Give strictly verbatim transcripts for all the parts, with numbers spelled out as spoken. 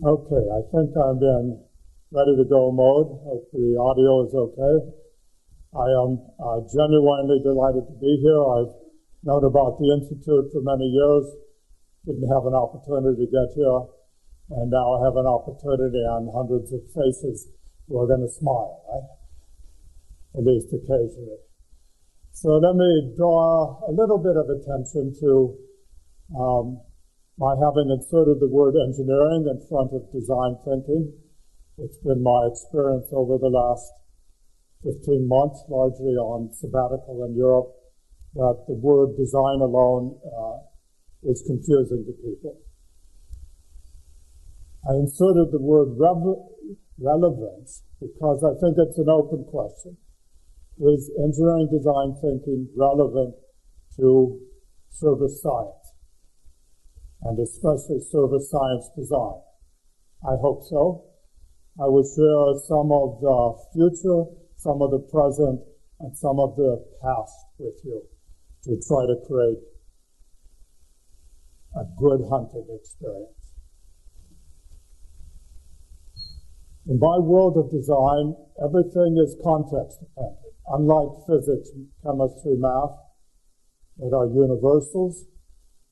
Okay, I think I'm in ready to go mode. If the audio is okay. I am uh, genuinely delighted to be here. I've known about the Institute for many years, didn't have an opportunity to get here, and now I have an opportunity on hundreds of faces who are going to smile, right? At least occasionally. So let me draw a little bit of attention to um, my having inserted the word engineering in front of design thinking. It's been my experience over the last fifteen months, largely on sabbatical in Europe, that the word design alone uh, is confusing to people. I inserted the word re- relevance because I think it's an open question. Is engineering design thinking relevant to service science? And especially service science design. I hope so. I will share some of the future, some of the present, and some of the past with you to try to create a good hunting experience. In my world of design, everything is context dependent. Unlike physics, chemistry, math, that are universals,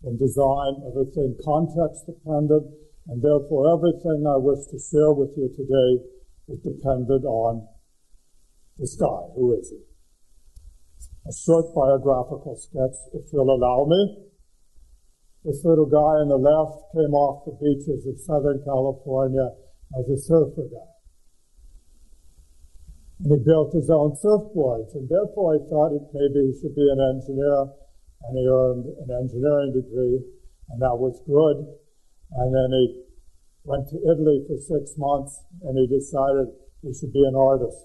in design, everything context dependent, and therefore everything I wish to share with you today is dependent on this guy. Who is he? A short biographical sketch, if you'll allow me. This little guy on the left came off the beaches of Southern California as a surfer guy. And he built his own surfboards, and therefore I thought it maybe he should be an engineer. And he earned an engineering degree, and that was good. And then he went to Italy for six months, and he decided he should be an artist.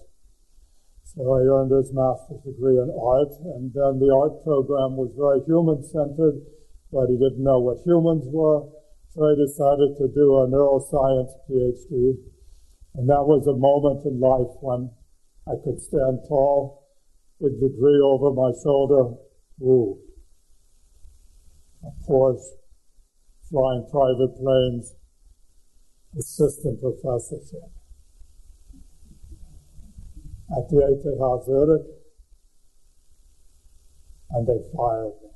So he earned his master's degree in art, and then the art program was very human-centered, but he didn't know what humans were, so he decided to do a neuroscience PhD. And that was a moment in life when I could stand tall, big degree over my shoulder. Ooh. Of course, flying private planes, assistant professorship at the E T H Zurich, and they fired me.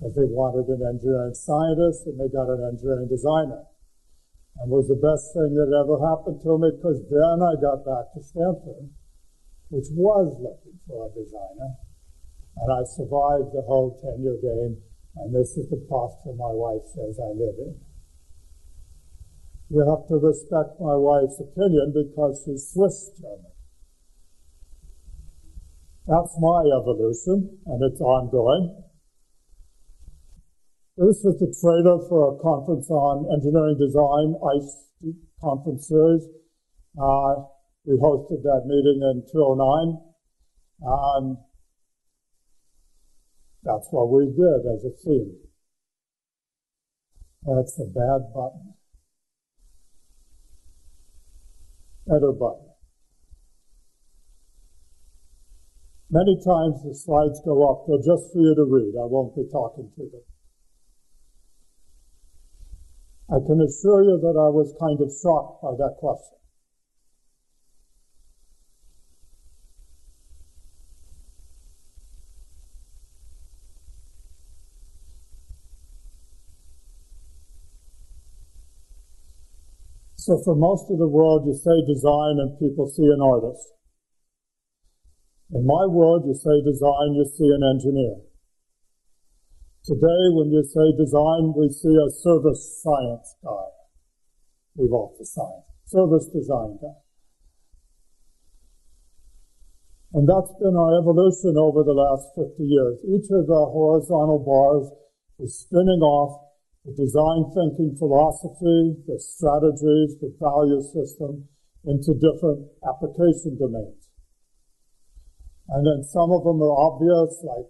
Because they wanted an engineering scientist, and they got an engineering designer. And it was the best thing that ever happened to me, because then I got back to Stanford, which was looking for a designer. And I survived the whole tenure game, and this is the posture my wife says I live in. You have to respect my wife's opinion because she's Swiss German. That's my evolution, and it's ongoing. This was the trailer for a conference on engineering design, ICE conference series. Uh, we hosted that meeting in two thousand nine. Um, That's what we did as a theme. That's a bad button. Better button. Many times the slides go up. They're just for you to read. I won't be talking to them. I can assure you that I was kind of shocked by that question. So for most of the world, you say design and people see an artist. In my world, you say design, you see an engineer. Today, when you say design, we see a service science guy. Leave off the science. Service design guy. And that's been our evolution over the last fifty years. Each of the horizontal bars is spinning off the design thinking philosophy, the strategies, the value system into different application domains. And then some of them are obvious, like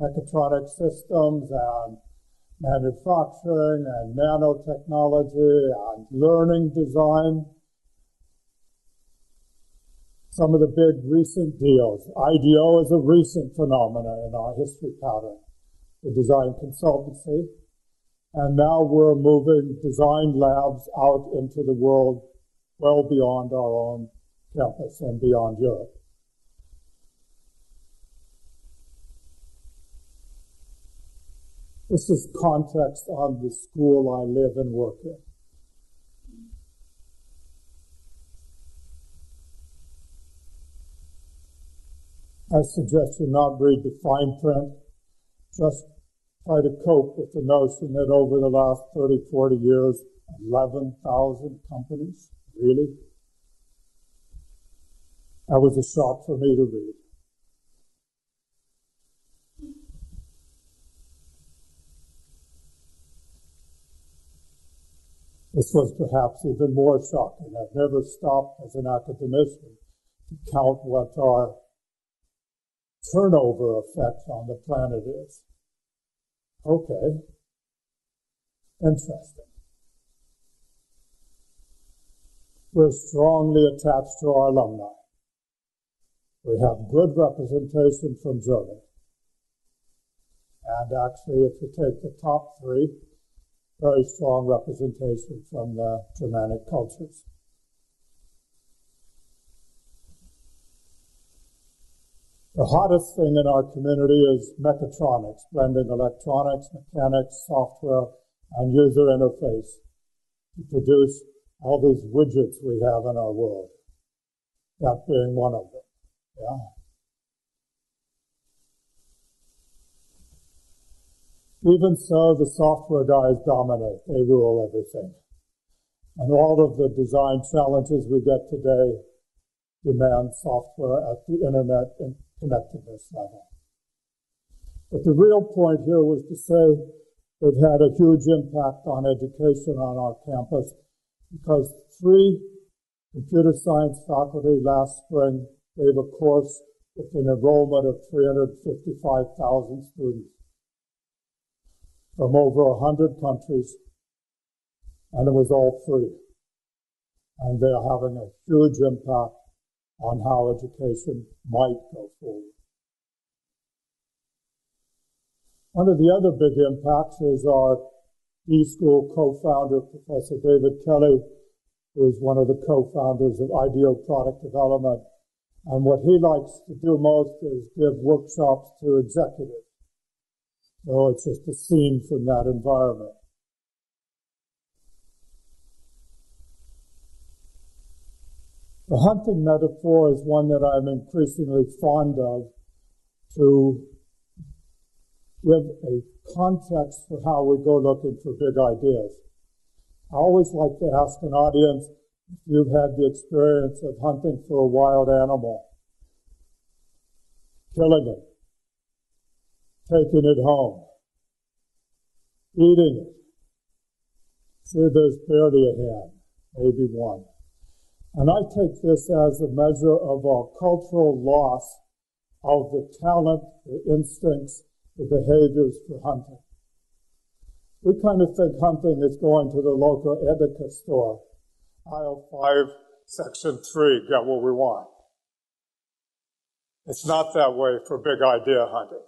mechatronic systems and manufacturing and nanotechnology and learning design. Some of the big recent deals. IDEO is a recent phenomenon in our history pattern, the design consultancy. And now we're moving design labs out into the world well beyond our own campus and beyond Europe. This is context on the school I live and work in. I suggest you not read the fine print. Just try to cope with the notion that over the last thirty, forty years, eleven thousand companies, really? That was a shock for me to read. This was perhaps even more shocking. I've never stopped as an academician to count what our turnover effect on the planet is. Okay. Interesting. We're strongly attached to our alumni. We have good representation from Germany. And actually, if you take the top three, very strong representation from the Germanic cultures. The hottest thing in our community is mechatronics, blending electronics, mechanics, software, and user interface to produce all these widgets we have in our world, that being one of them. Yeah. Even so, the software guys dominate. They rule everything. And all of the design challenges we get today demand software at the internet and connectedness level. But the real point here was to say it had a huge impact on education on our campus because three computer science faculty last spring gave a course with an enrollment of three hundred fifty-five thousand students from over one hundred countries, and it was all free. And they're having a huge impact on how education might go forward. One of the other big impacts is our D school co-founder, Professor David Kelly, who is one of the co-founders of IDEO product development. And what he likes to do most is give workshops to executives. So it's just a scene from that environment. The hunting metaphor is one that I'm increasingly fond of to give a context for how we go looking for big ideas. I always like to ask an audience if you've had the experience of hunting for a wild animal, killing it, taking it home, eating it. See, there's barely a hand, maybe one. And I take this as a measure of our cultural loss of the talent, the instincts, the behaviors for hunting. We kind of think hunting is going to the local Edeka store, aisle five, section three, get what we want. It's not that way for big idea hunting.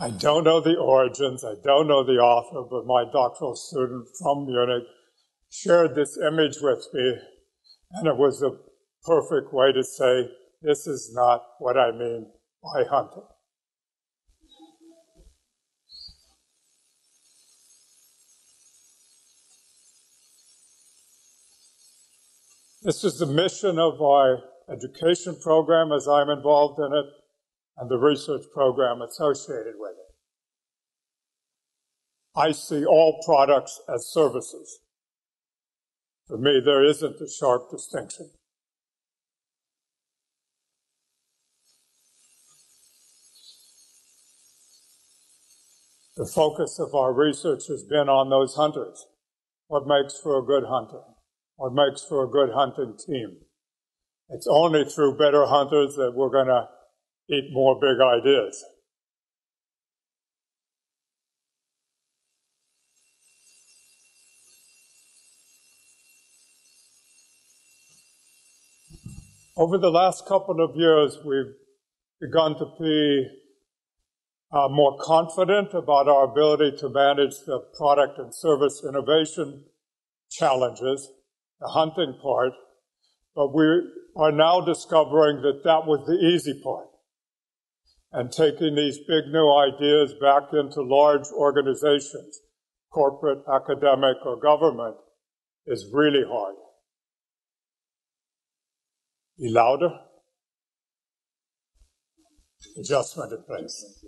I don't know the origins, I don't know the author, but my doctoral student from Munich shared this image with me, and it was a perfect way to say, this is not what I mean by hunting. This is the mission of our education program as I'm involved in it, and the research program associated with it. I see all products as services. For me, there isn't a sharp distinction. The focus of our research has been on those hunters. What makes for a good hunter? What makes for a good hunting team? It's only through better hunters that we're going to eat more big ideas. Over the last couple of years, we've begun to be uh, more confident about our ability to manage the product and service innovation challenges, the hunting part, but we are now discovering that that was the easy part. And taking these big new ideas back into large organizations, corporate, academic, or government, is really hard. Be louder. Adjustment in place.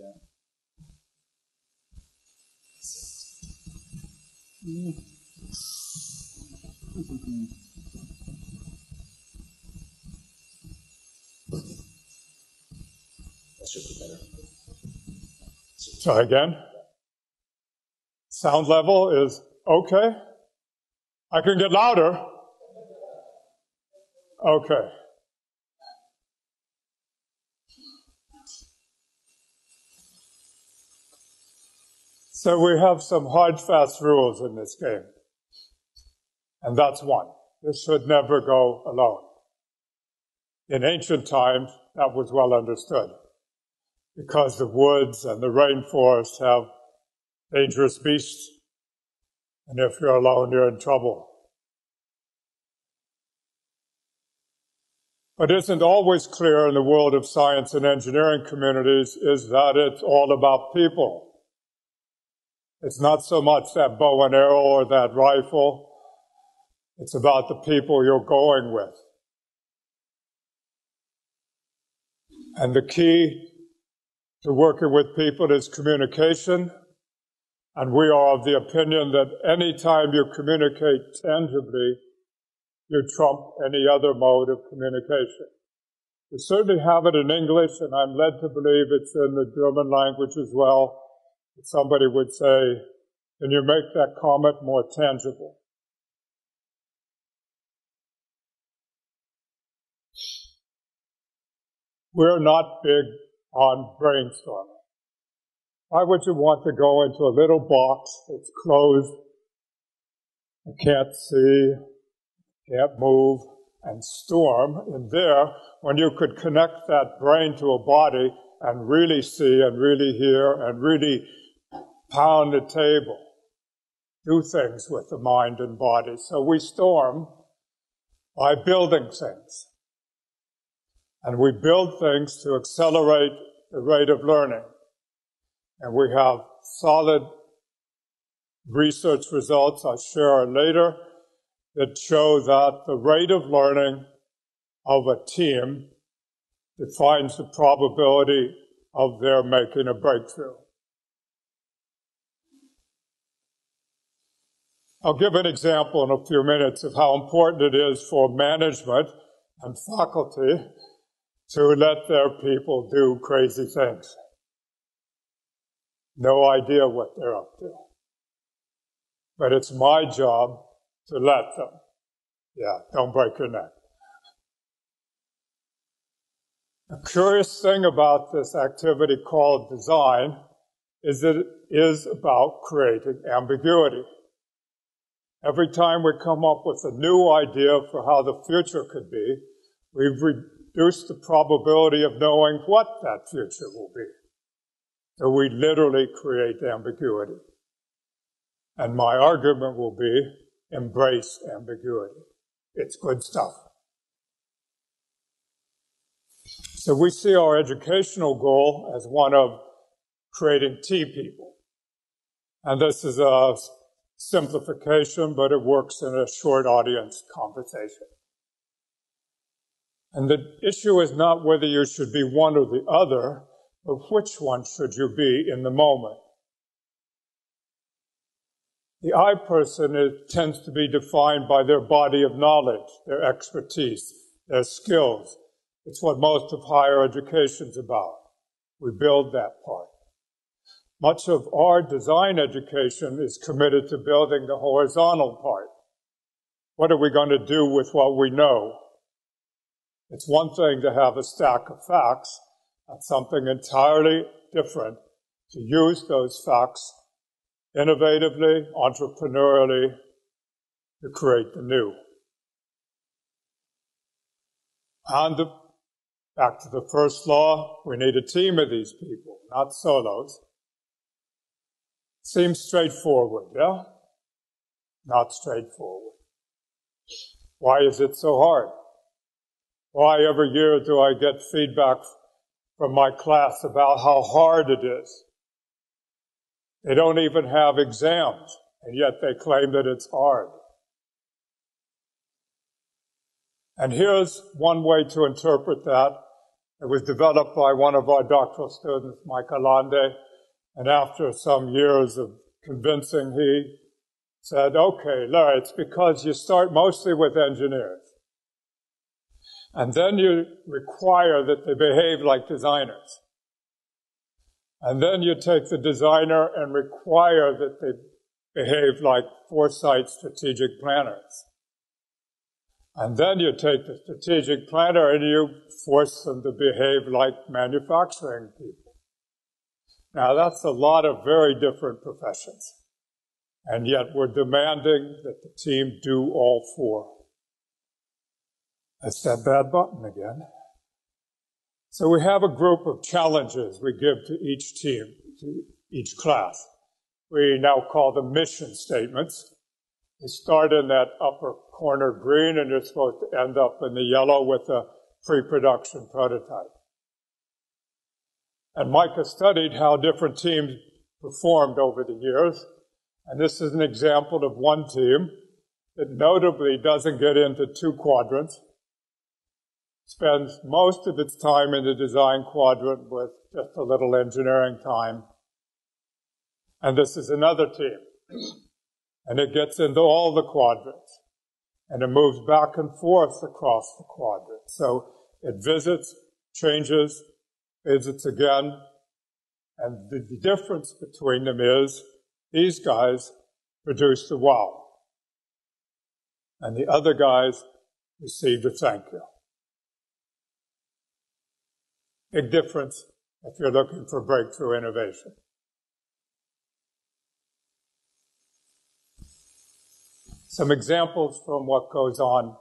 That should be better. Try again. Sound level is okay. I can get louder. Okay. So we have some hard, fast rules in this game. And that's one. This should never go alone. In ancient times, that was well understood, because the woods and the rainforests have dangerous beasts, and if you're alone, you're in trouble. What isn't always clear in the world of science and engineering communities is that it's all about people. It's not so much that bow and arrow or that rifle. It's about the people you're going with. And the key to working with people is communication. And we are of the opinion that any time you communicate tangibly, you trump any other mode of communication. We certainly have it in English, and I'm led to believe it's in the German language as well. Somebody would say, can you make that comment more tangible? We're not big on brainstorming. Why would you want to go into a little box that's closed, you can't see, can't move, and storm in there when you could connect that brain to a body and really see and really hear and really pound the table, do things with the mind and body? So we storm by building things. And we build things to accelerate the rate of learning. And we have solid research results, I'll share later, that show that the rate of learning of a team defines the probability of their making a breakthrough. I'll give an example in a few minutes of how important it is for management and faculty to let their people do crazy things. No idea what they're up to. But it's my job to let them. Yeah, don't break your neck. A curious thing about this activity called design is that it is about creating ambiguity. Every time we come up with a new idea for how the future could be, we've reduced the probability of knowing what that future will be. So we literally create ambiguity. And my argument will be, embrace ambiguity. It's good stuff. So we see our educational goal as one of creating T people. And this is a simplification, but it works in a short audience conversation. And the issue is not whether you should be one or the other, but which one should you be in the moment? The I person is, tends to be defined by their body of knowledge, their expertise, their skills. It's what most of higher education's about. We build that part. Much of our design education is committed to building the horizontal part. What are we going to do with what we know? It's one thing to have a stack of facts. That's something entirely different to use those facts innovatively, entrepreneurially, to create the new. on the, back to the first law, we need a team of these people, not solos. Seems straightforward, yeah? Not straightforward. Why is it so hard? Why every year do I get feedback from my class about how hard it is? They don't even have exams, and yet they claim that it's hard. And here's one way to interpret that. It was developed by one of our doctoral students, Michael Lande, and after some years of convincing, he said, okay, Larry, it's because you start mostly with engineers. And then you require that they behave like designers. And then you take the designer and require that they behave like foresight strategic planners. And then you take the strategic planner and you force them to behave like manufacturing people. Now, that's a lot of very different professions. And yet we're demanding that the team do all four. That's that bad button again. So we have a group of challenges we give to each team, to each class. We now call them mission statements. You start in that upper corner green, and you're supposed to end up in the yellow with a pre-production prototype. And Micah studied how different teams performed over the years. And this is an example of one team that notably doesn't get into two quadrants, spends most of its time in the design quadrant with just a little engineering time. And this is another team. And it gets into all the quadrants. And it moves back and forth across the quadrant. So it visits, changes, visits again. And the difference between them is these guys produce the wow. And the other guys receive the thank you. Big difference if you're looking for breakthrough innovation. Some examples from what goes on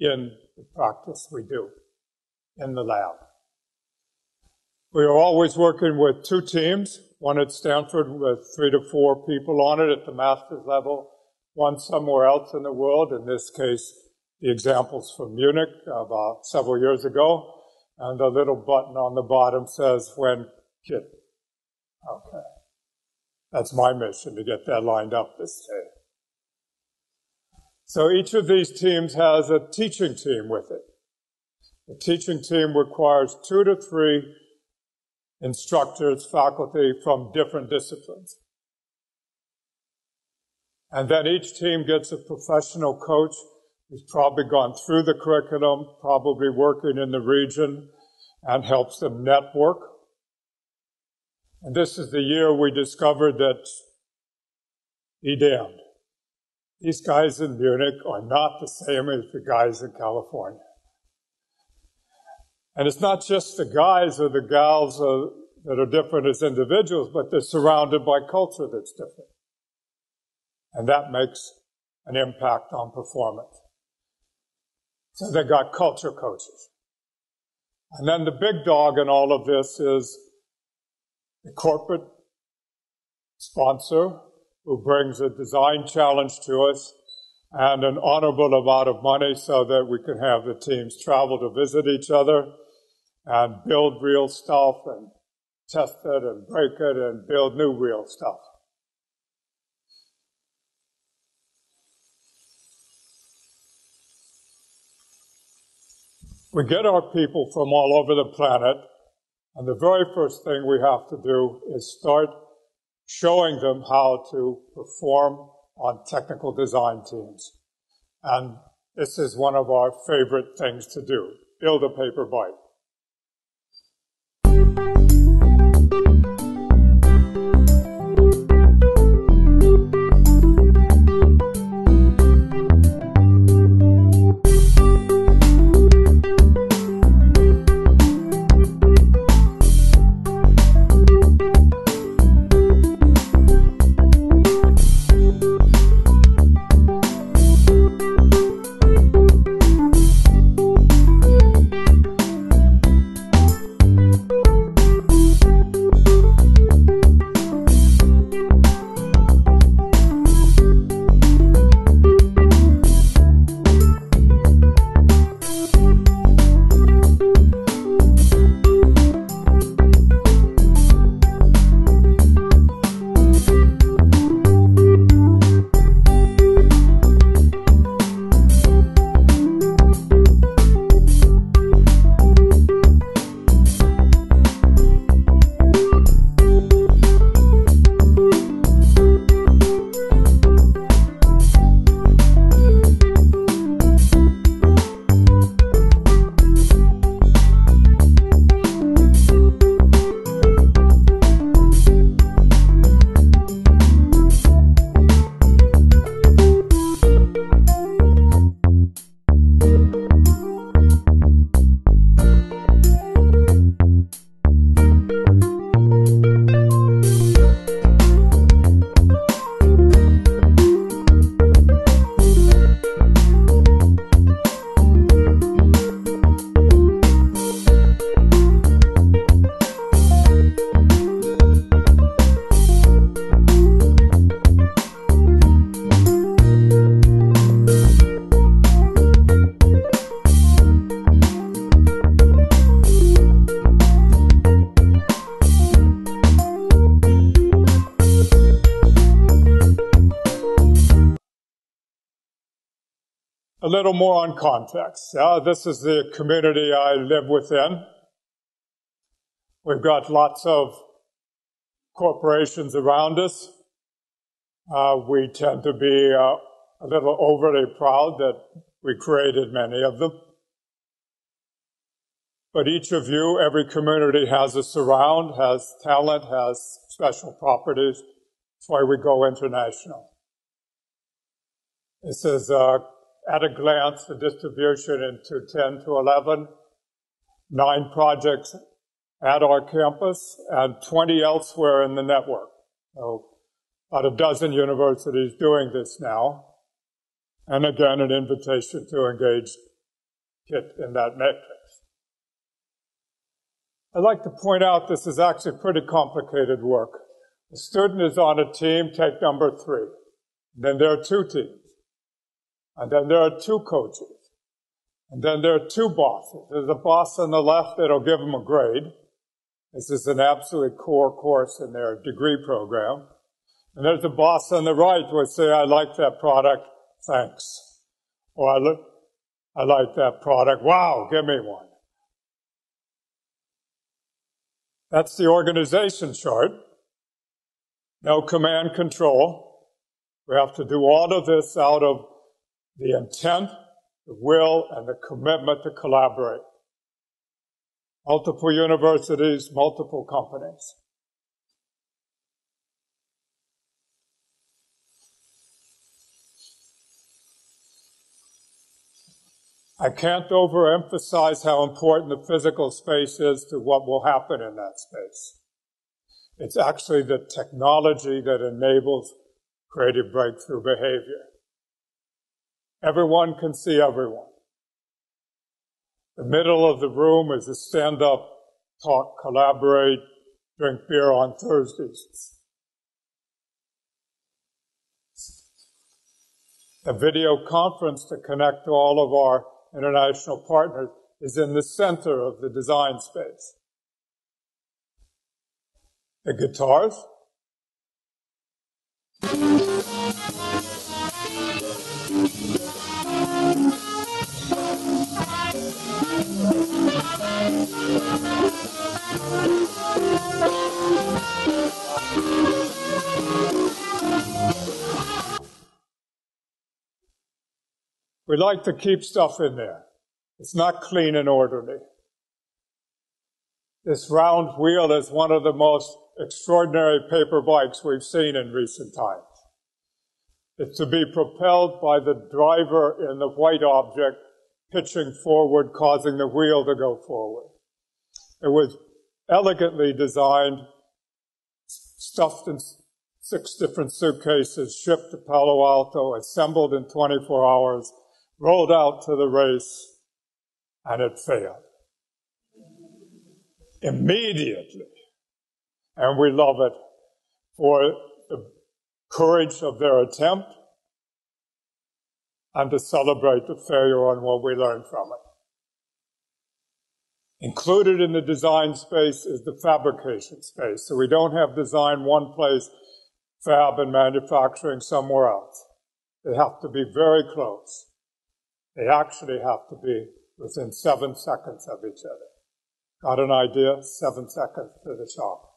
in the practice we do in the lab. We are always working with two teams, one at Stanford with three to four people on it at the master's level, one somewhere else in the world, in this case, the examples from Munich about several years ago. And the little button on the bottom says, when K I T. Okay. That's my mission, to get that lined up this day. So each of these teams has a teaching team with it. The teaching team requires two to three instructors, faculty from different disciplines. And then each team gets a professional coach. He's probably gone through the curriculum, probably working in the region, and helps them network. And this is the year we discovered that, be damned, these guys in Munich are not the same as the guys in California. And it's not just the guys or the gals that are different as individuals, but they're surrounded by culture that's different. And that makes an impact on performance. So they got culture coaches. And then the big dog in all of this is the corporate sponsor who brings a design challenge to us and an honorable amount of money so that we can have the teams travel to visit each other and build real stuff and test it and break it and build new real stuff. We get our people from all over the planet, and the very first thing we have to do is start showing them how to perform on technical design teams. And this is one of our favorite things to do, build a paper bike. a little more on context. Uh, this is the community I live within. We've got lots of corporations around us. Uh, we tend to be uh, a little overly proud that we created many of them. But each of you, every community has a surround, has talent, has special properties. That's why we go international. This is, uh, at a glance, the distribution into ten to eleven, nine projects at our campus, and twenty elsewhere in the network. So about a dozen universities doing this now. And again, an invitation to engage KIT in that matrix. I'd like to point out this is actually pretty complicated work. A student is on a team, take number three. Then there are two teams. And then there are two coaches. And then there are two bosses. There's a boss on the left that'll give them a grade. This is an absolute core course in their degree program. And there's a boss on the right who will say, I like that product, thanks. Or I, look, I like that product, wow, give me one. That's the organization chart. No command control. We have to do all of this out of the intent, the will, and the commitment to collaborate. Multiple universities, multiple companies. I can't overemphasize how important the physical space is to what will happen in that space. It's actually the technology that enables creative breakthrough behavior. Everyone can see everyone. The middle of the room is a stand-up, talk, collaborate, drink beer on Thursdays. The video conference to connect to all of our international partners is in the center of the design space. The guitars. We like to keep stuff in there. It's not clean and orderly. This round wheel is one of the most extraordinary paper bikes we've seen in recent times. It's to be propelled by the driver in the white object pitching forward, causing the wheel to go forward. It was elegantly designed, stuffed in six different suitcases, shipped to Palo Alto, assembled in twenty-four hours, rolled out to the race, and it failed. Immediately. And we love it for the courage of their attempt and to celebrate the failure and what we learned from it. Included in the design space is the fabrication space. So we don't have design one place, fab and manufacturing somewhere else. They have to be very close. They actually have to be within seven seconds of each other. Got an idea? Seven seconds to the shop.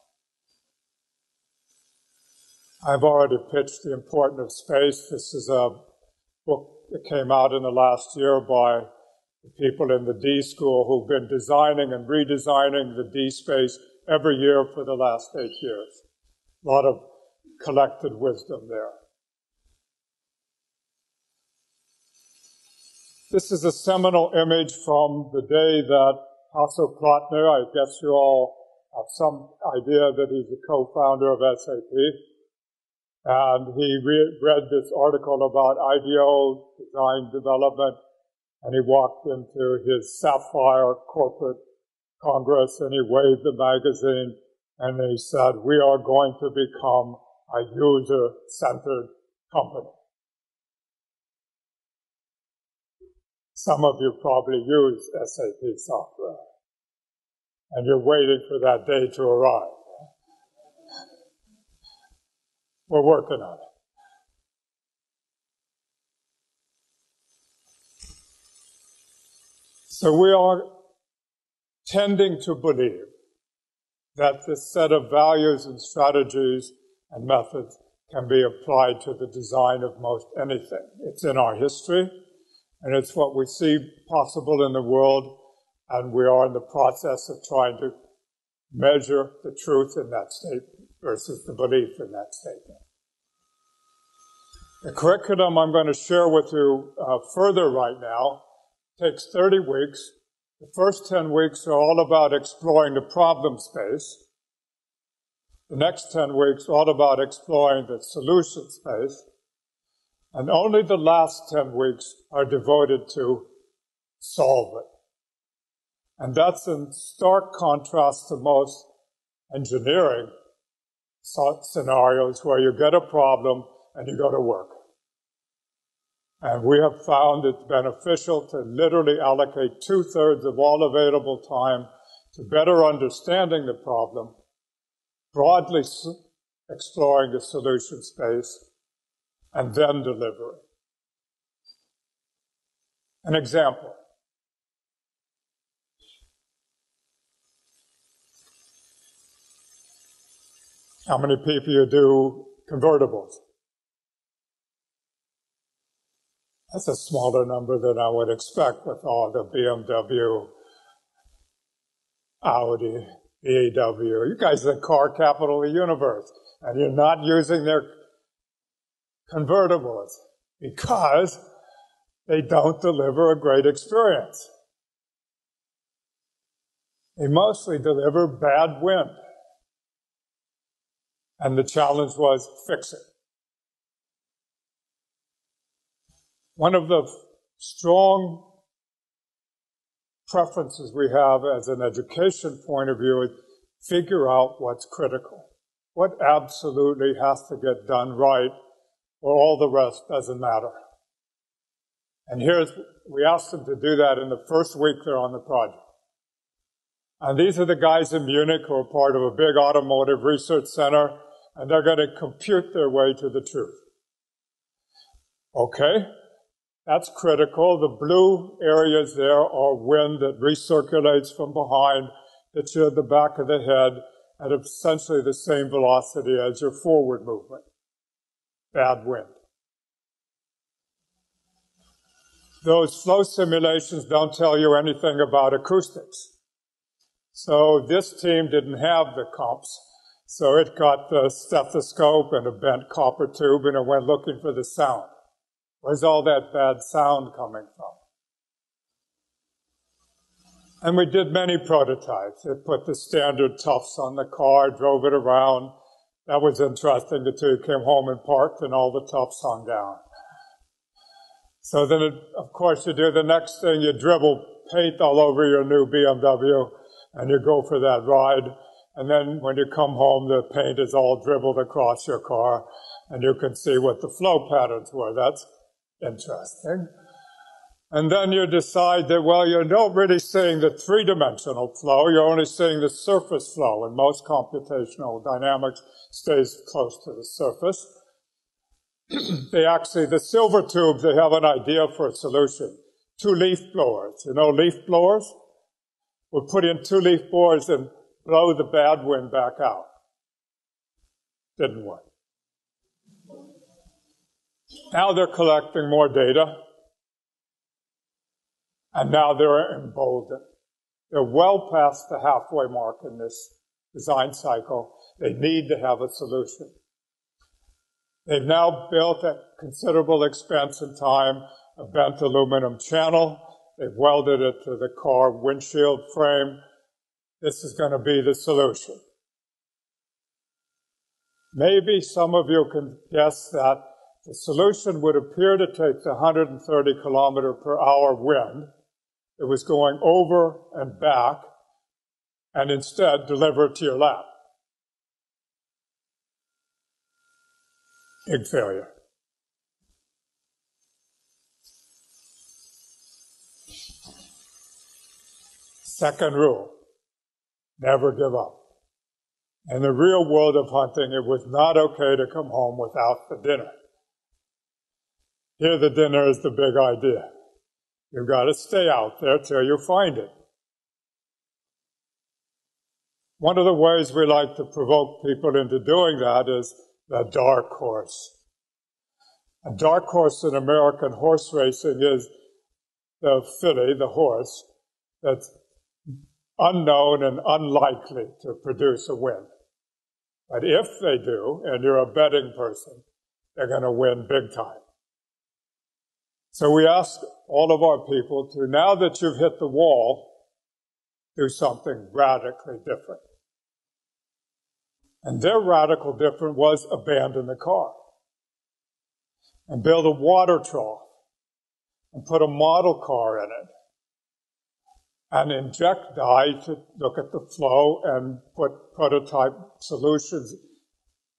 I've already pitched The Importance of Space. This is a book that came out in the last year by the people in the D school who've been designing and redesigning the D space every year for the last eight years. A lot of collected wisdom there. This is a seminal image from the day that Hasso Plattner, I guess you all have some idea that he's a co-founder of S A P, and he re read this article about IDEO, design development, and he walked into his Sapphire corporate congress and he waved the magazine and he said, we are going to become a user-centered company. Some of you probably use S A P software, and you're waiting for that day to arrive. We're working on it. So we are tending to believe that this set of values and strategies and methods can be applied to the design of most anything. It's in our history, and it's what we see possible in the world, and we are in the process of trying to measure the truth in that statement versus the belief in that statement. The curriculum I'm going to share with you uh, further right now takes thirty weeks. The first ten weeks are all about exploring the problem space. The next ten weeks are all about exploring the solution space. And only the last ten weeks are devoted to solve it. And that's in stark contrast to most engineering scenarios where you get a problem and you go to work. And we have found it's beneficial to literally allocate two-thirds of all available time to better understanding the problem, broadly exploring the solution space, and then delivering. An example. How many people you do convertibles? That's a smaller number than I would expect with all the B M W, Audi, B M W. You guys are the car capital of the universe, and you're not using their convertibles because they don't deliver a great experience. They mostly deliver bad wind. And the challenge was fix it. One of the strong preferences we have as an education point of view is figure out what's critical. What absolutely has to get done right, or all the rest doesn't matter. And here's, we asked them to do that in the first week they're on the project. And these are the guys in Munich who are part of a big automotive research center, and they're going to compute their way to the truth. Okay. That's critical. The blue areas there are wind that recirculates from behind, that you're at the back of the head at essentially the same velocity as your forward movement. Bad wind. Those flow simulations don't tell you anything about acoustics. So this team didn't have the comps. So it got the stethoscope and a bent copper tube, and it went looking for the sound. Where's all that bad sound coming from? And we did many prototypes. It put the standard tufts on the car, drove it around. That was interesting until you came home and parked and all the tufts hung down. So then, it, of course, you do the next thing. You dribble paint all over your new B M W and you go for that ride. And then when you come home, the paint is all dribbled across your car and you can see what the flow patterns were. That's interesting. And then you decide that, well, you're not really seeing the three-dimensional flow, you're only seeing the surface flow, and most computational dynamics stays close to the surface. They actually, the silver tubes, they have an idea for a solution. Two leaf blowers. You know leaf blowers? We'll put in two leaf blowers and blow the bad wind back out. Didn't work. Now they're collecting more data, and now they're emboldened. They're well past the halfway mark in this design cycle. They need to have a solution. They've now built at considerable expense and time a bent aluminum channel. They've welded it to the car windshield frame. This is going to be the solution. Maybe some of you can guess that the solution would appear to take the one hundred thirty kilometer per hour wind that was going over and back and instead deliver it to your lap. Big failure. Second rule, never give up. In the real world of hunting, it was not okay to come home without the dinner. Here the dinner is the big idea. You've got to stay out there till you find it. One of the ways we like to provoke people into doing that is the dark horse. A dark horse in American horse racing is the filly, the horse, that's unknown and unlikely to produce a win. But if they do, and you're a betting person, they're going to win big time. So we ask all of our people to, now that you've hit the wall, do something radically different. And their radical difference was abandon the car and build a water trough and put a model car in it and inject dye to look at the flow and put prototype solutions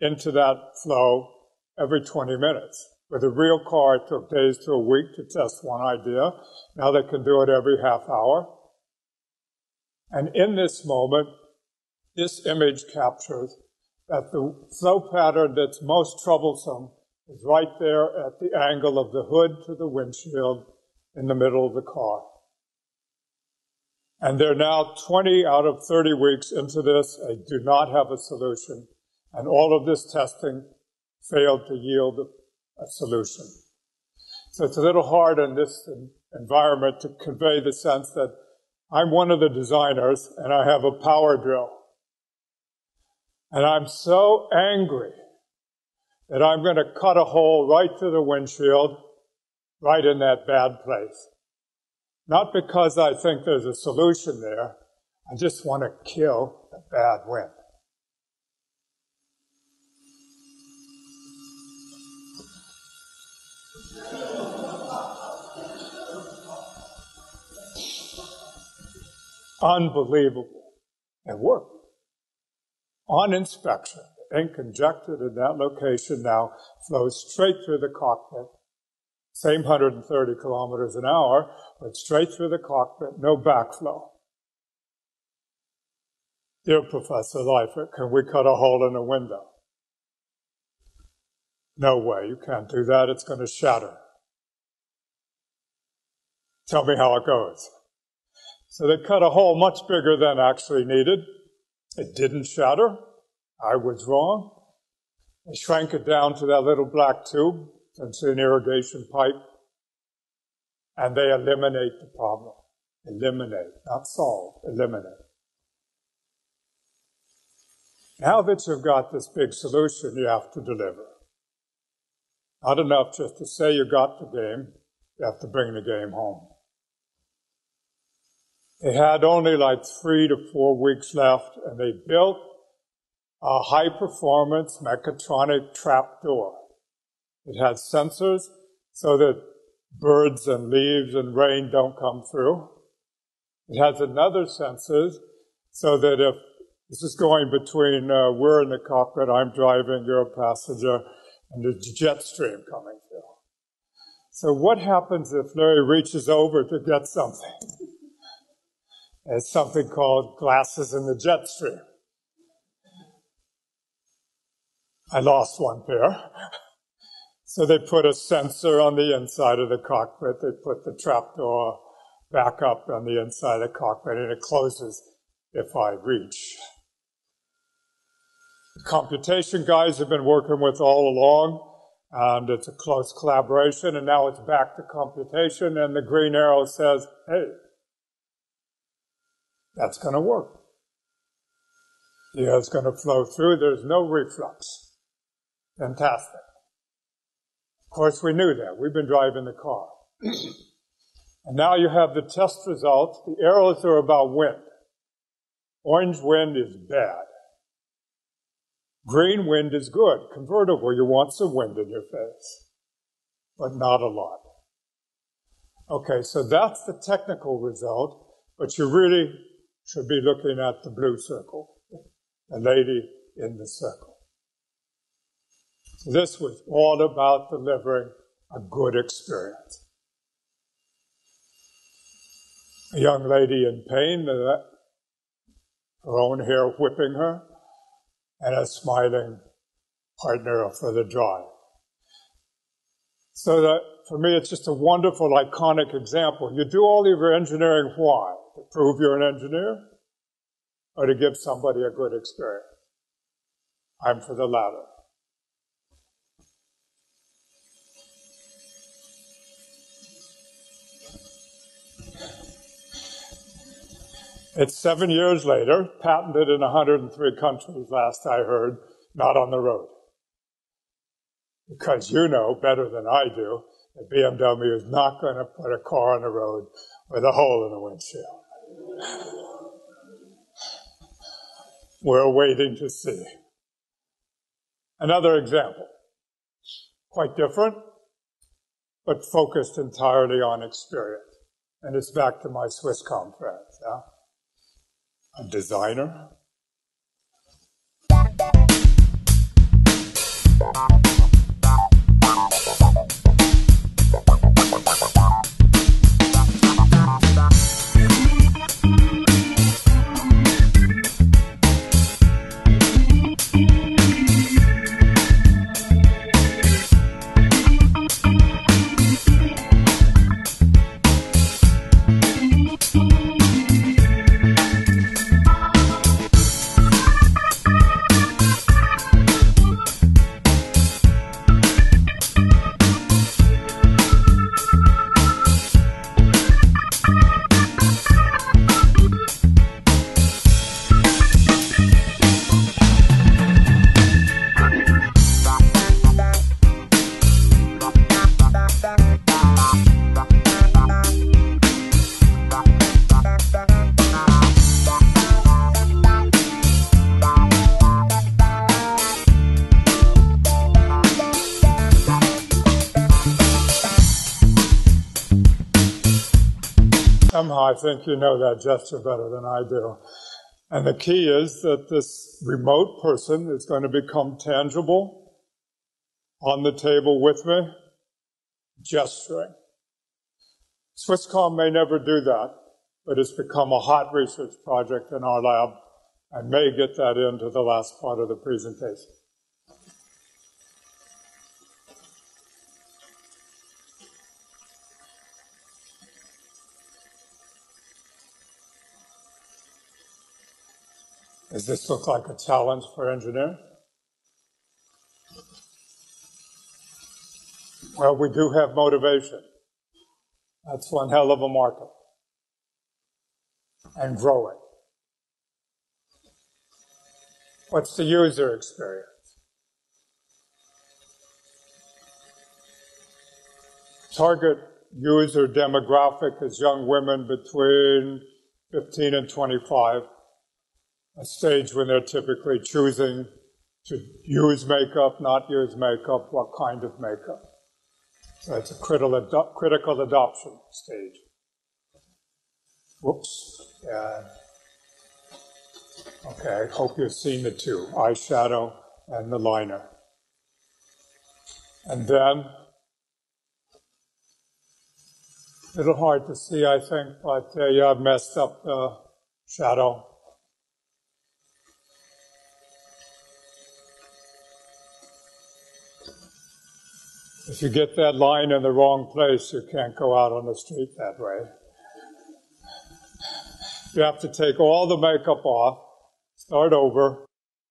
into that flow every twenty minutes. With a real car, it took days to a week to test one idea. Now they can do it every half hour. And in this moment, this image captures that the flow pattern that's most troublesome is right there at the angle of the hood to the windshield in the middle of the car. And they're now twenty out of thirty weeks into this. They do not have a solution. And all of this testing failed to yield a solution. So it's a little hard in this environment to convey the sense that I'm one of the designers and I have a power drill. And I'm so angry that I'm going to cut a hole right through the windshield, right in that bad place. Not because I think there's a solution there, I just want to kill the bad wind. Unbelievable. It worked. On inspection, the ink injected in that location now flows straight through the cockpit. Same one hundred thirty kilometers an hour, but straight through the cockpit, no backflow. Dear Professor Leifert, can we cut a hole in a window? No way, you can't do that, it's going to shatter. Tell me how it goes. So they cut a hole much bigger than actually needed. It didn't shatter. I was wrong. They shrank it down to that little black tube. It's an irrigation pipe. And they eliminate the problem. Eliminate, not solve, eliminate. Now that you've got this big solution, you have to deliver. Not enough just to say you got the game. You have to bring the game home. They had only like three to four weeks left, and they built a high-performance mechatronic trapdoor. It had sensors so that birds and leaves and rain don't come through. It has another sensors so that if this is going between uh, we're in the cockpit, I'm driving, you're a passenger, and there's a jet stream coming through. So what happens if Larry reaches over to get something? It's something called glasses in the jet stream. I lost one pair. So they put a sensor on the inside of the cockpit. They put the trapdoor back up on the inside of the cockpit, and it closes if I reach. The computation guys have been working with all along, and it's a close collaboration, and now it's back to computation, and the green arrow says, hey, that's going to work. The air's going to flow through. There's no reflux. Fantastic. Of course, we knew that. We've been driving the car. And now you have the test results. The arrows are about wind. Orange wind is bad. Green wind is good. Convertible, you want some wind in your face, but not a lot. Okay, so that's the technical result, but you really should be looking at the blue circle, the lady in the circle. So this was all about delivering a good experience. A young lady in pain, her own hair whipping her, and a smiling partner for the drive. So the for me, it's just a wonderful, iconic example. You do all of your engineering, why? To prove you're an engineer or to give somebody a good experience? I'm for the latter. It's seven years later, patented in one hundred three countries, last I heard, not on the road. Because you know better than I do that B M W is not going to put a car on the road with a hole in the windshield. We're waiting to see. Another example, quite different, but focused entirely on experience. And it's back to my Swisscom friends, yeah? A designer. I think you know that gesture better than I do. And the key is that this remote person is going to become tangible, on the table with me, gesturing. Swisscom may never do that, but it's become a hot research project in our lab. I may get that into the last part of the presentation. Does this look like a challenge for engineers? Well, we do have motivation. That's one hell of a market. And growing. What's the user experience? Target user demographic is young women between fifteen and twenty-five. A stage when they're typically choosing to use makeup, not use makeup, what kind of makeup. So it's a critical, ado- critical adoption stage. Whoops. Yeah. Okay, I hope you've seen the two, eyeshadow and the liner. And then, a little hard to see, I think, but uh, yeah, I've messed up the shadow. If you get that line in the wrong place, you can't go out on the street that way. You have to take all the makeup off, start over,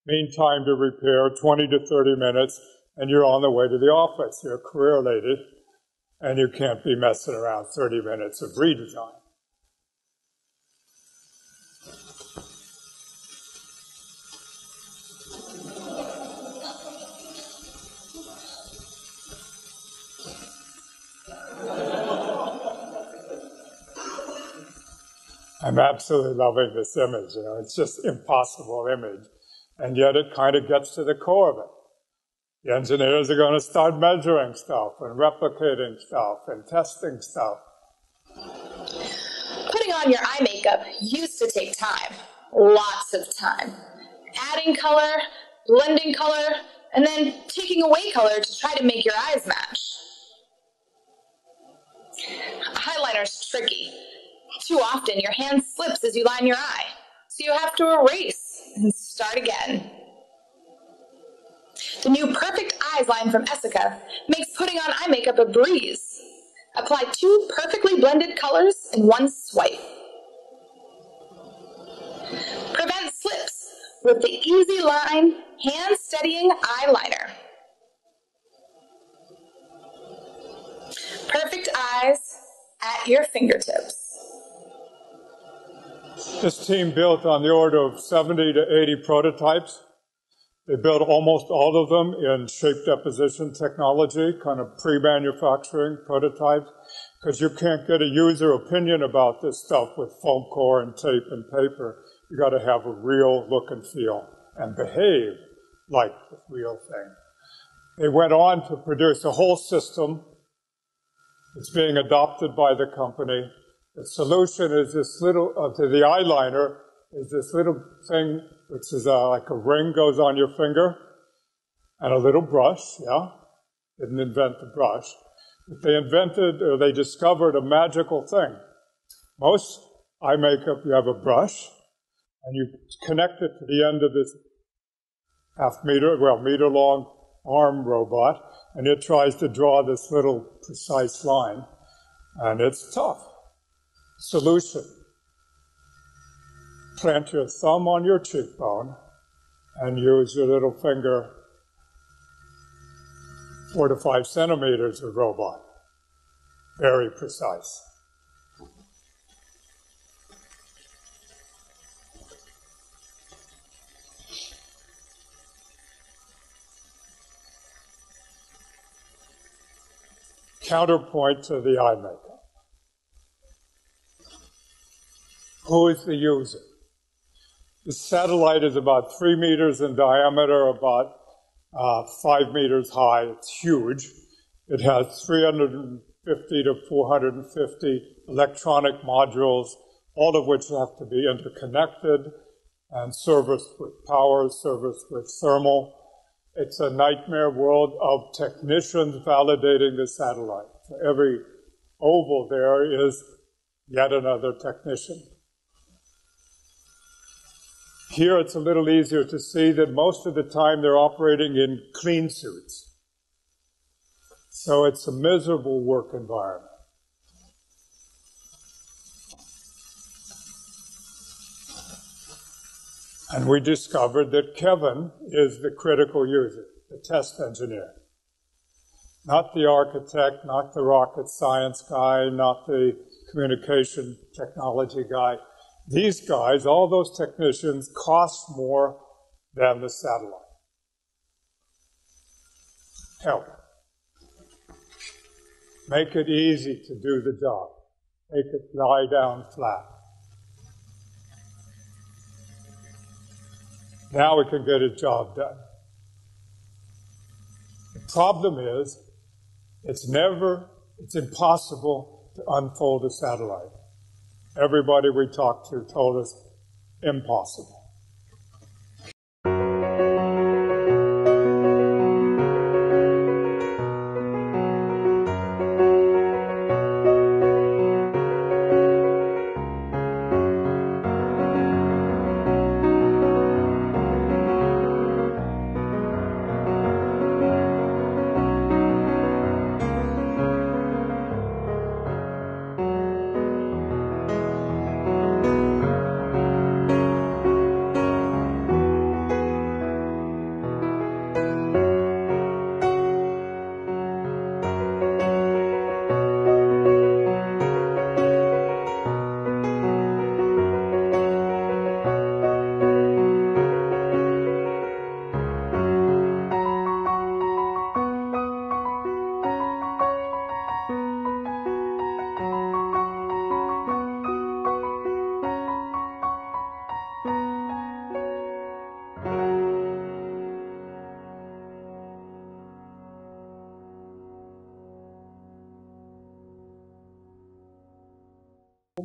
mean time to repair, twenty to thirty minutes, and you're on the way to the office. You're a career lady, and you can't be messing around thirty minutes of redesign. I'm absolutely loving this image, you know, it's just impossible image. And yet it kind of gets to the core of it. The engineers are going to start measuring stuff and replicating stuff and testing stuff. Putting on your eye makeup used to take time, lots of time. Adding color, blending color, and then taking away color to try to make your eyes match. Highlighter's tricky. Too often, your hand slips as you line your eye, so you have to erase and start again. The new Perfect Eyes line from Essica makes putting on eye makeup a breeze. Apply two perfectly blended colors in one swipe. Prevent slips with the Easy Line hand steadying eyeliner. Perfect eyes at your fingertips. This team built on the order of seventy to eighty prototypes. They built almost all of them in shape deposition technology, kind of pre-manufacturing prototypes, because you can't get a user opinion about this stuff with foam core and tape and paper. You got to have a real look and feel and behave like the real thing. They went on to produce a whole system. It's being adopted by the company. The solution is this little, uh, to the eyeliner, is this little thing, which is uh, like a ring goes on your finger, and a little brush, yeah? Didn't invent the brush. But they invented, or they discovered a magical thing. Most eye makeup, you have a brush, and you connect it to the end of this half meter, well, meter long arm robot, and it tries to draw this little precise line, and it's tough. Solution. Plant your thumb on your cheekbone and use your little finger, four to five centimeters of robot. Very precise. Counterpoint to the eye makeup. Who is the user? The satellite is about three meters in diameter, about uh, five meters high. It's huge. It has three hundred fifty to four hundred fifty electronic modules, all of which have to be interconnected and serviced with power, serviced with thermal. It's a nightmare world of technicians validating the satellite. For every oval there is yet another technician. Here it's a little easier to see that most of the time they're operating in clean suits. So it's a miserable work environment. And we discovered that Kevin is the critical user, the test engineer. Not the architect, not the rocket science guy, not the communication technology guy. These guys, all those technicians, cost more than the satellite. Help. Make it easy to do the job. Make it lie down flat. Now we can get a job done. The problem is, it's never, it's impossible to unfold a satellite. Everybody we talked to told us, impossible.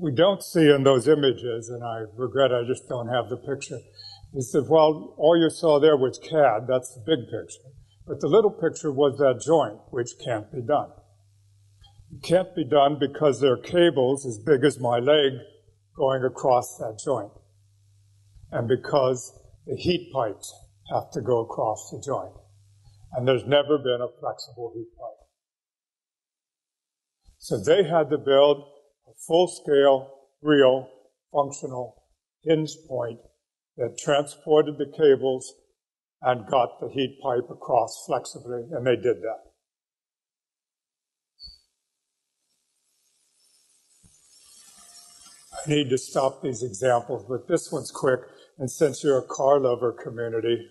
We don't see in those images, and I regret I just don't have the picture, is that while all you saw there was C A D, that's the big picture, but the little picture was that joint, which can't be done. It can't be done because there are cables as big as my leg going across that joint, and because the heat pipes have to go across the joint, and there's never been a flexible heat pipe. So they had to build a full-scale, real, functional hinge point that transported the cables and got the heat pipe across flexibly, and they did that. I need to stop these examples, but this one's quick, and since you're a car lover community,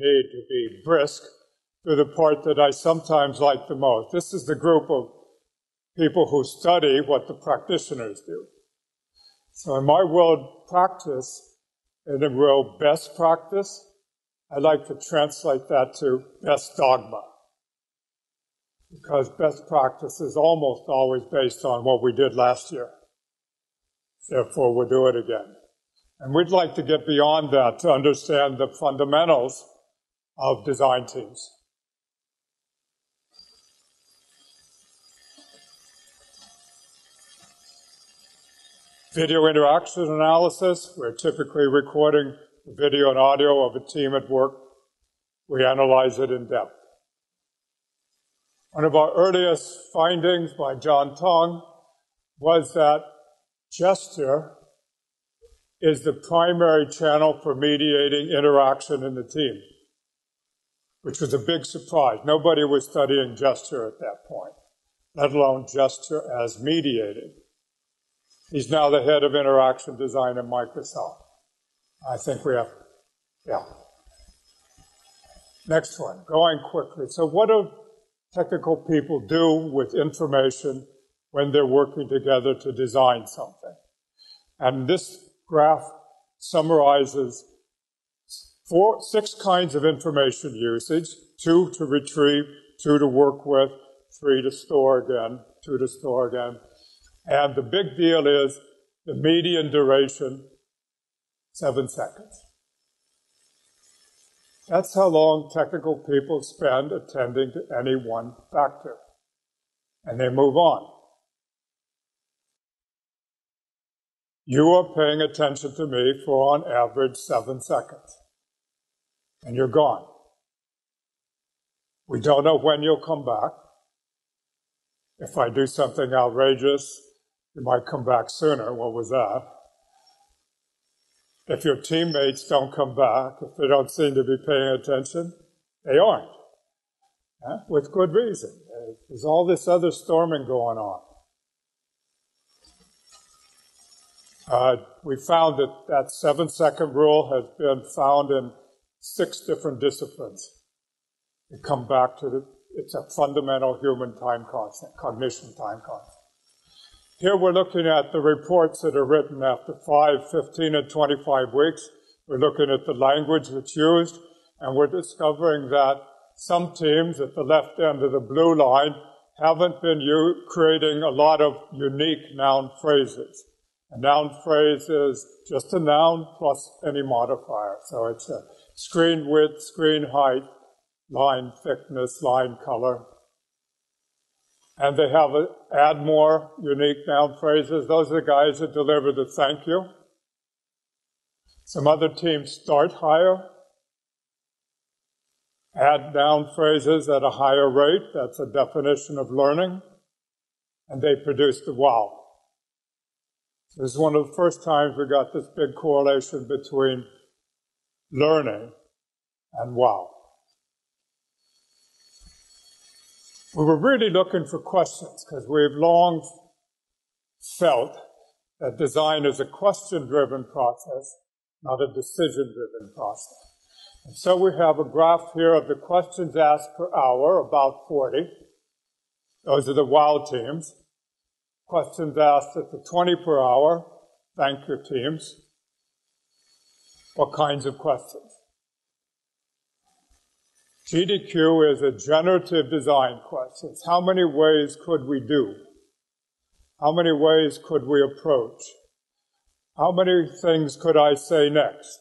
need to be brisk to the part that I sometimes like the most. This is the group of people who study what the practitioners do. So in my world practice, in the world best practice, I like to translate that to best dogma, because best practice is almost always based on what we did last year. Therefore, we'll do it again. And we'd like to get beyond that to understand the fundamentals of design teams. Video interaction analysis, we're typically recording the video and audio of a team at work. We analyze it in depth. One of our earliest findings by John Tong was that gesture is the primary channel for mediating interaction in the team, which was a big surprise. Nobody was studying gesture at that point, let alone gesture as mediating. He's now the head of interaction design at Microsoft. I think we have, yeah. Next one, going quickly. So what do technical people do with information when they're working together to design something? And this graph summarizes Four, six kinds of information usage: two to retrieve, two to work with, three to store again, two to store again. And the big deal is the median duration, seven seconds. That's how long technical people spend attending to any one factor. And they move on. You are paying attention to me for on average seven seconds. And you're gone. We don't know when you'll come back. If I do something outrageous, you might come back sooner. What was that? If your teammates don't come back, if they don't seem to be paying attention, they aren't. Huh? With good reason. There's all this other storming going on. Uh, we found that that seven-second rule has been found in six different disciplines. It come back to the, it's a fundamental human time constant, cognition time constant. Here we're looking at the reports that are written after five, fifteen, and twenty-five weeks. We're looking at the language that's used, and we're discovering that some teams at the left end of the blue line haven't been creating a lot of unique noun phrases. A noun phrase is just a noun plus any modifier, so it's a screen width, screen height, line thickness, line color. and they have a, add more unique noun phrases. Those are the guys that deliver the thank you. Some other teams start higher, add noun phrases at a higher rate. That's a definition of learning. And they produce the wow. So this is one of the first times we got this big correlation between learning and wow. We were really looking for questions because we've long felt that design is a question-driven process, not a decision-driven process. And so we have a graph here of the questions asked per hour, about forty. Those are the wow teams. Questions asked at the twenty per hour, thank you teams. What kinds of questions? G D Q is a generative design question. How many ways could we do? How many ways could we approach? How many things could I say next?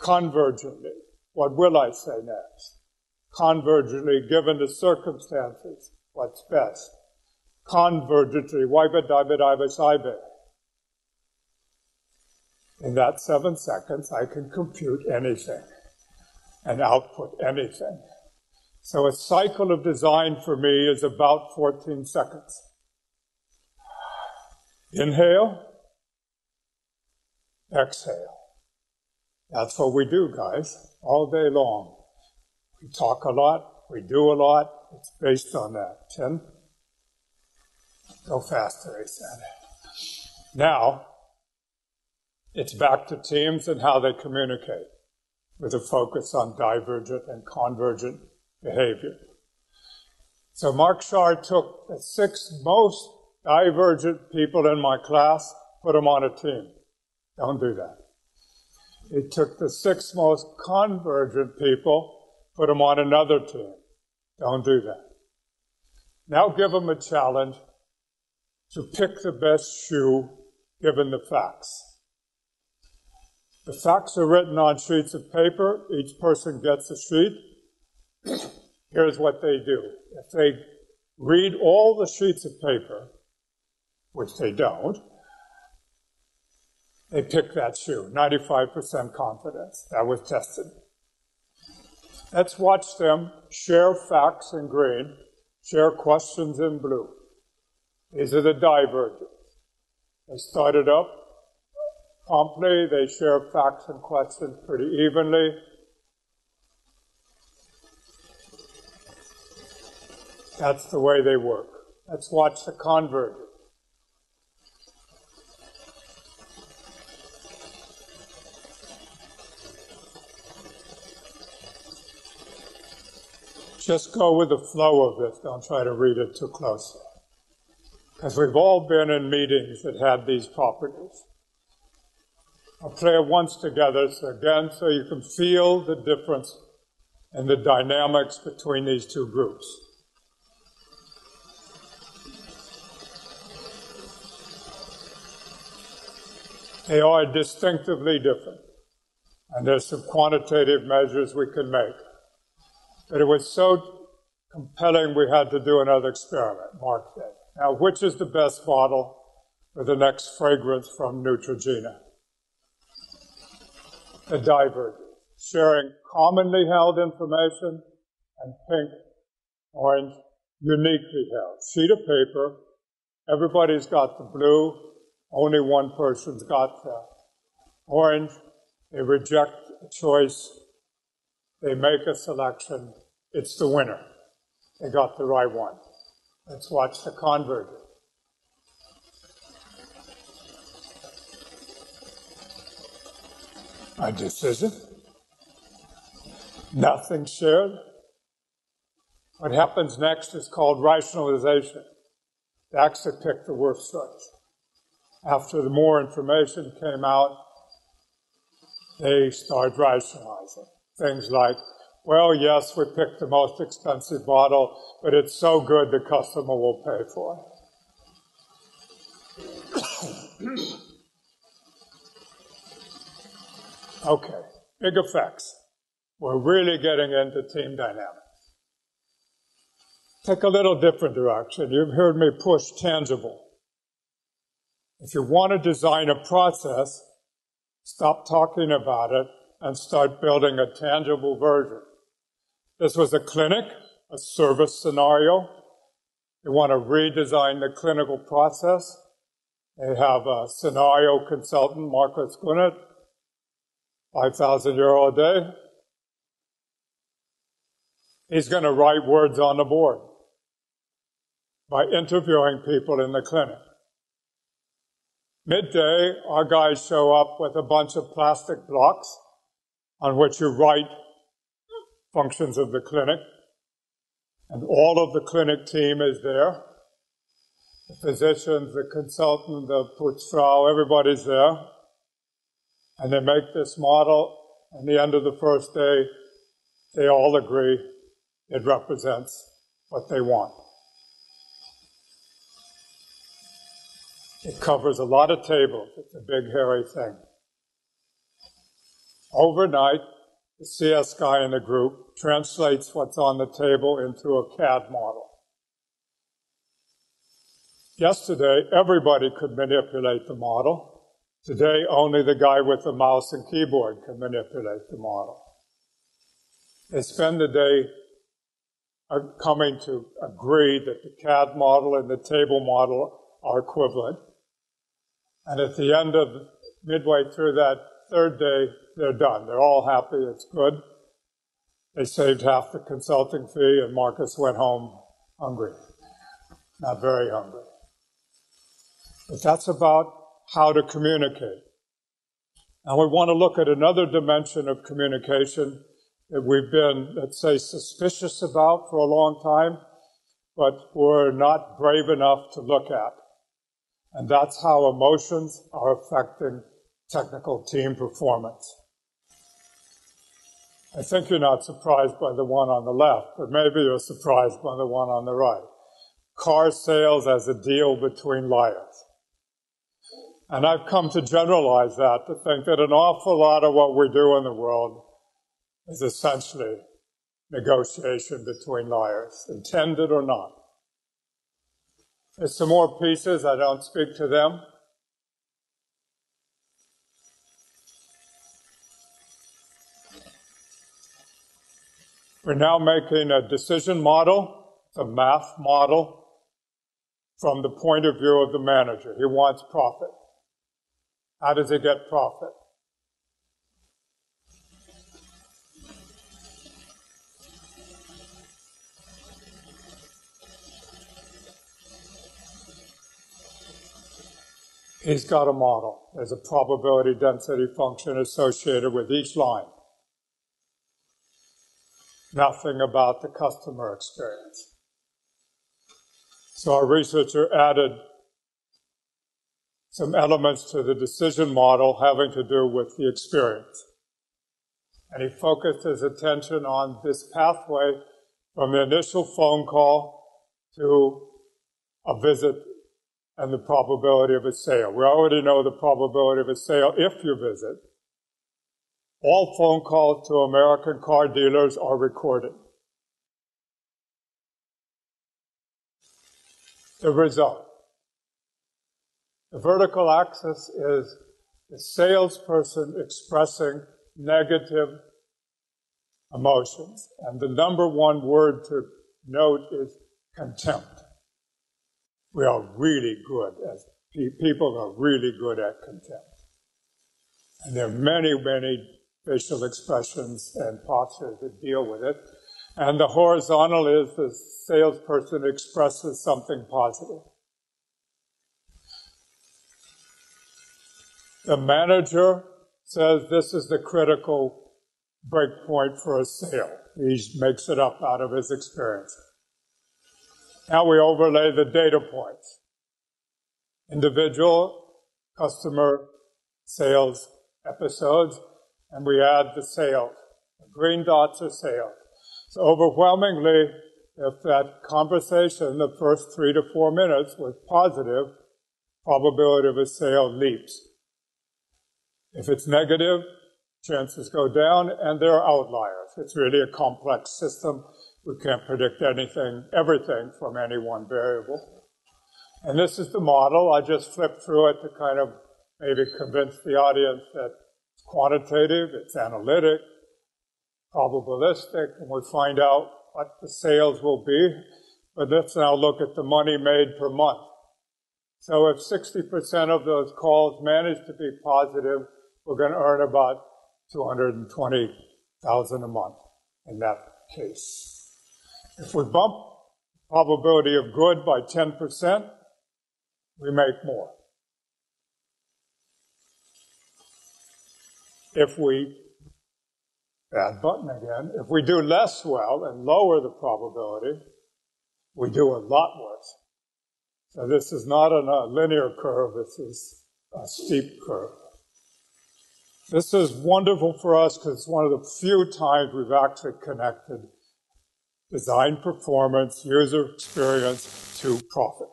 Convergently, what will I say next? Convergently, given the circumstances, what's best? Convergently, waiba-daiba-daiba-saiba. In that seven seconds, I can compute anything and output anything. So a cycle of design for me is about fourteen seconds. Inhale, exhale. That's what we do, guys, all day long. We talk a lot, we do a lot. It's based on that. Tim? Go faster, I said. Now, it's back to teams and how they communicate with a focus on divergent and convergent behavior. So Mark Schar took the six most divergent people in my class, put them on a team. Don't do that. He took the six most convergent people, put them on another team. Don't do that. Now give them a challenge to pick the best shoe given the facts. The facts are written on sheets of paper. Each person gets a sheet. Here's what they do. If they read all the sheets of paper, which they don't, they pick that shoe, ninety-five percent confidence. That was tested. Let's watch them share facts in green, share questions in blue. These are the divergents. They started up promptly. They share facts and questions pretty evenly. That's the way they work. Let's watch the convergent. Just go with the flow of this. Don't try to read it too closely. Because we've all been in meetings that had these properties. I'll play it once together, so again, so you can feel the difference in the dynamics between these two groups. They are distinctively different. And there's some quantitative measures we can make. But it was so compelling we had to do another experiment, Mark said. Now, which is the best bottle for the next fragrance from Neutrogena? The divergent, sharing commonly held information, and pink, orange, uniquely held. Sheet of paper, everybody's got the blue, only one person's got the orange. They reject a choice. They make a selection. It's the winner. They got the right one. Let's watch the convergent. A decision. Nothing shared. What happens next is called rationalization. They actually picked the worst choice. After the more information came out, they started rationalizing. Things like, well, yes, we picked the most expensive bottle, but it's so good the customer will pay for it. Okay, big effects. We're really getting into team dynamics. take a little different direction. You've heard me push tangible. If you want to design a process, stop talking about it and start building a tangible version. This was a clinic, a service scenario. They want to redesign the clinical process. They have a scenario consultant, Marcus Gunnett, five thousand euro a day. He's going to write words on the board by interviewing people in the clinic. Midday, our guys show up with a bunch of plastic blocks on which you write functions of the clinic. And all of the clinic team is there. The physicians, the consultant, the Putzfrau, everybody's there. And they make this model. At the end of the first day, they all agree it represents what they want. It covers a lot of tables. It's a big, hairy thing. Overnight, the C S guy in the group translates what's on the table into a C A D model. Yesterday, everybody could manipulate the model. Today, only the guy with the mouse and keyboard can manipulate the model. They spend the day coming to agree that the C A D model and the table model are equivalent. And at the end of, midway through that third day, they're done. They're all happy. It's good. They saved half the consulting fee, and Marcus went home hungry. Not very hungry. But that's about how to communicate. Now we want to look at another dimension of communication that we've been, let's say, suspicious about for a long time, but we're not brave enough to look at. And that's how emotions are affecting technical team performance. I think you're not surprised by the one on the left, but maybe you're surprised by the one on the right. Car sales as a deal between liars. And I've come to generalize that, to think that an awful lot of what we do in the world is essentially negotiation between liars, intended or not. There's some more pieces, I don't speak to them. We're now making a decision model, a math model, from the point of view of the manager. He wants profit. How does he get profit? He's got a model. There's a probability density function associated with each line. Nothing about the customer experience. So our researcher added some elements to the decision model having to do with the experience. And he focused his attention on this pathway from the initial phone call to a visit and the probability of a sale. We already know the probability of a sale if you visit. All phone calls to American car dealers are recorded. The result. The vertical axis is the salesperson expressing negative emotions. And the number one word to note is contempt. We are really good at, people are really good at contempt. And there are many, many facial expressions and postures that deal with it. And the horizontal is the salesperson expresses something positive. The manager says this is the critical breakpoint for a sale. He makes it up out of his experience. Now we overlay the data points. Individual, customer, sales episodes. And we add the sales. The green dots are sales. So overwhelmingly, if that conversation, the first three to four minutes, was positive, probability of a sale leaps. If it's negative, chances go down, and there are outliers. It's really a complex system. We can't predict anything, everything from any one variable. And this is the model. I just flipped through it to kind of maybe convince the audience that it's quantitative, it's analytic, probabilistic, and we find out what the sales will be. But let's now look at the money made per month. So if sixty percent of those calls manage to be positive, we're going to earn about two hundred twenty thousand dollars a month in that case. If we bump probability of good by ten percent, we make more. If we, bad button again, if we do less well and lower the probability, we do a lot worse. So this is not a linear curve, this is a steep curve. This is wonderful for us because it's one of the few times we've actually connected design performance, user experience to profit.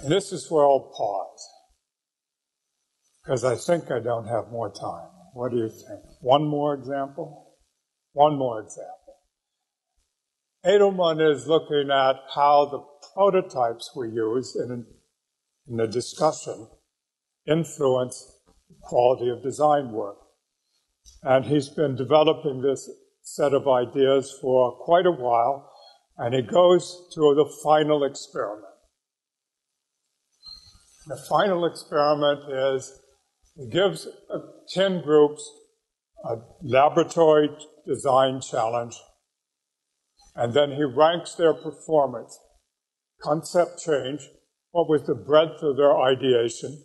And this is where I'll pause, because I think I don't have more time. What do you think? One more example? One more example. Edelman is looking at how the prototypes we use in, in the discussion influence the quality of design work. And he's been developing this set of ideas for quite a while, and he goes to the final experiment. The final experiment is he gives ten groups a laboratory design challenge, and then he ranks their performance, concept change, what was the breadth of their ideation,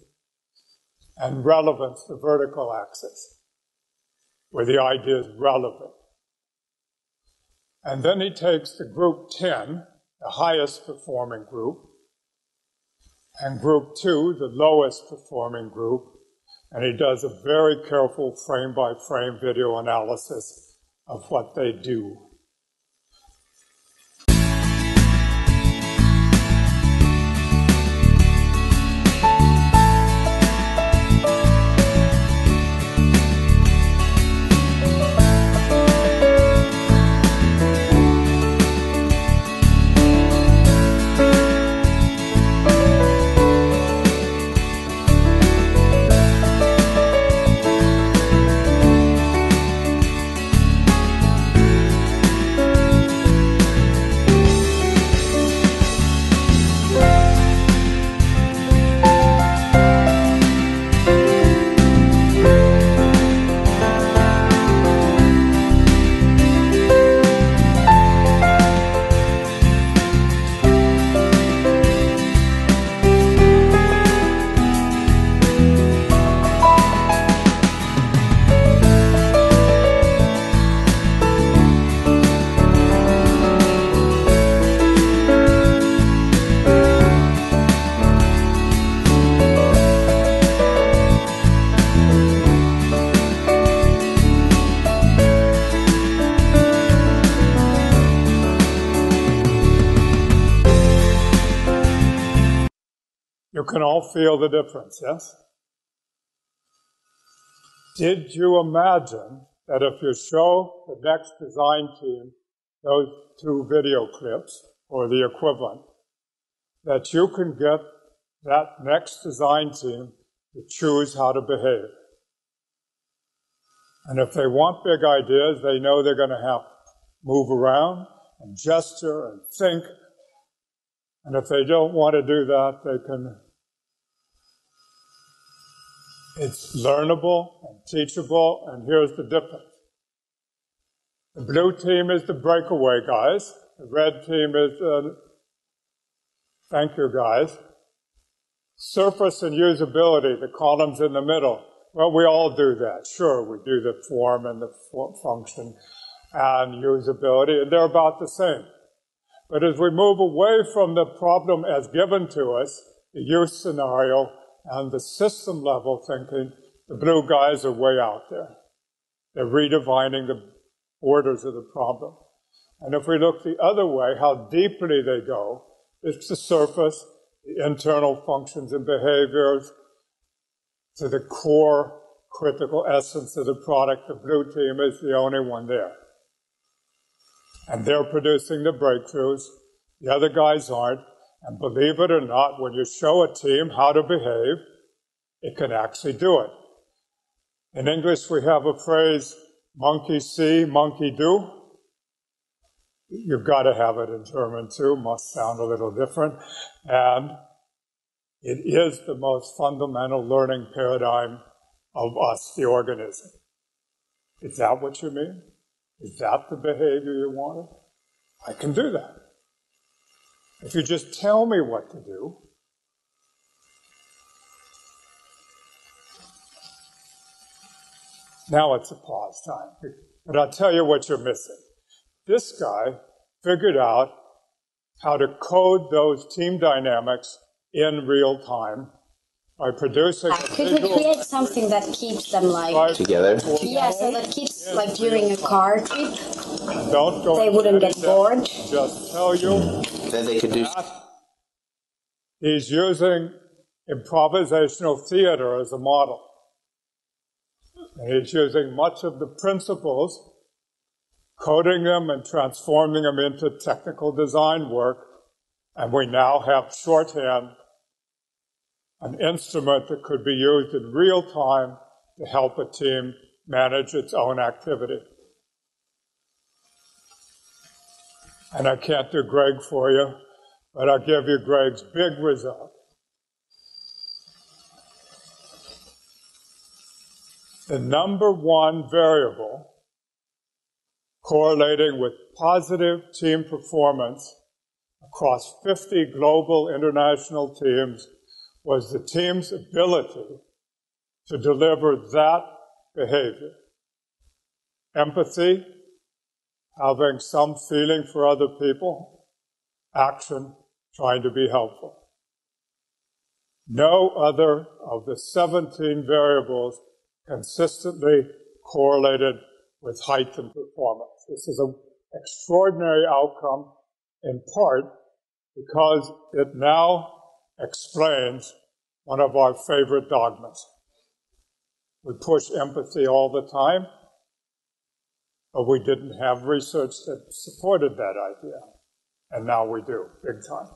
and relevance, the vertical axis, where the idea is relevant. And then he takes the group ten, the highest performing group, and group two, the lowest performing group, and he does a very careful frame-by-frame video analysis of what they do. Can all feel the difference, yes? Did you imagine that if you show the next design team those two video clips, or the equivalent, that you can get that next design team to choose how to behave? And if they want big ideas, they know they're going to have to move around and gesture and think. And if they don't want to do that, they can. It's learnable and teachable, and here's the difference. The blue team is the breakaway guys. The red team is the thank you guys. Surface and usability, the columns in the middle. Well, we all do that. Sure, we do the form and the function and usability, and they're about the same. But as we move away from the problem as given to us, the use scenario, and the system level thinking, the blue guys are way out there. They're redefining the borders of the problem. And if we look the other way, how deeply they go, it's the surface, the internal functions and behaviors, to the core critical essence of the product. The blue team is the only one there. And they're producing the breakthroughs. The other guys aren't. And believe it or not, when you show a team how to behave, it can actually do it. In English, we have a phrase, monkey see, monkey do. You've got to have it in German too, must sound a little different. And it is the most fundamental learning paradigm of us, the organism. Is that what you mean? Is that the behavior you wanted? I can do that. If you just tell me what to do, now it's a pause time. But I'll tell you what you're missing. This guy figured out how to code those team dynamics in real time by producing. I could we create something that keeps them like together? Yeah, so that keeps in like during a car trip. Don't go. They wouldn't get bored. Just tell you. Then they could do. He's using improvisational theater as a model. And he's using much of the principles, coding them and transforming them into technical design work. And we now have shorthand, an instrument that could be used in real time to help a team manage its own activity. And I can't do Greg for you, but I'll give you Greg's big result. The number one variable correlating with positive team performance across fifty global international teams was the team's ability to deliver that behavior. Empathy, having some feeling for other people, action, trying to be helpful. No other of the seventeen variables consistently correlated with heightened performance. This is an extraordinary outcome, in part because it now explains one of our favorite dogmas. We push empathy all the time, but we didn't have research that supported that idea, and now we do, big time.